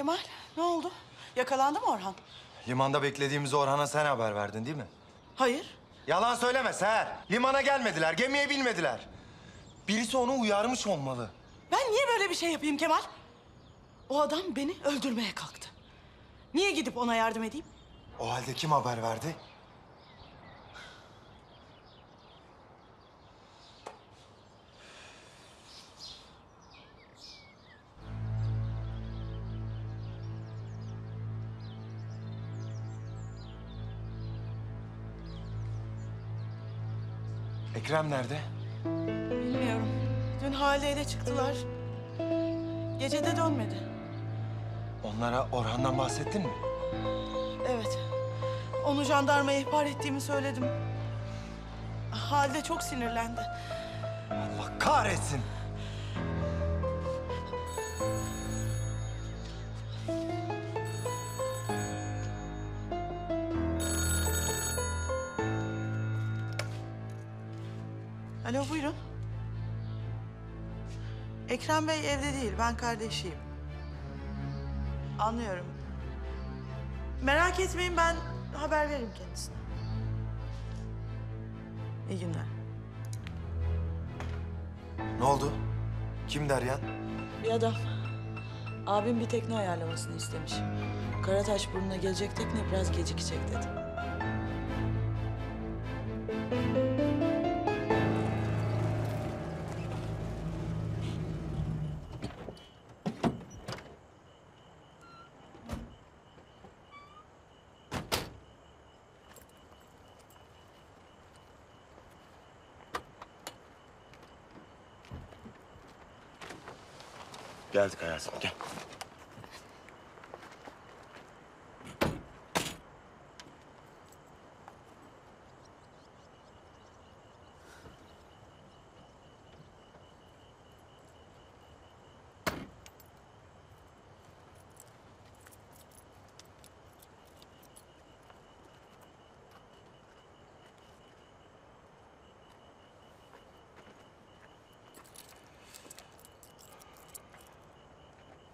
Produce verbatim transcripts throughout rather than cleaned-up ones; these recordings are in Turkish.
Kemal, ne oldu? Yakalandı mı Orhan? Limanda beklediğimizi Orhan'a sen haber verdin değil mi? Hayır. Yalan söyleme Seher. Limana gelmediler, gemiye binmediler. Birisi onu uyarmış olmalı. Ben niye böyle bir şey yapayım Kemal? O adam beni öldürmeye kalktı. Niye gidip ona yardım edeyim? O halde kim haber verdi? Ekrem nerede? Bilmiyorum. Dün Halide'yle çıktılar. Gece de dönmedi. Onlara Orhan'dan bahsettin mi? Evet. Onu jandarmaya ihbar ettiğimi söyledim. Halide çok sinirlendi. Allah kahretsin! Alo, buyurun. Ekrem Bey evde değil, ben kardeşiyim. Anlıyorum. Merak etmeyin, ben haber veririm kendisine. İyi günler. Ne oldu? Kim Deryan? Bir adam. Abim bir tekne ayarlamasını istemiş. Karataşburnu'na gelecek tekne biraz gecikecek dedi. Geldik hayatım, gel.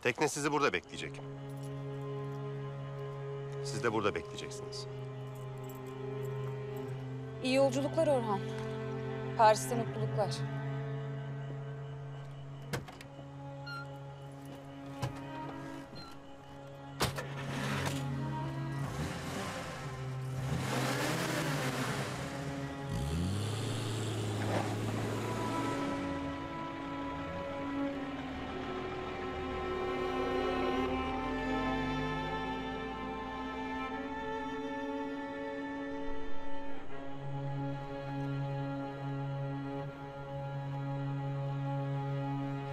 Tekne sizi burada bekleyecek. Siz de burada bekleyeceksiniz. İyi yolculuklar Orhan. Paris'te mutluluklar.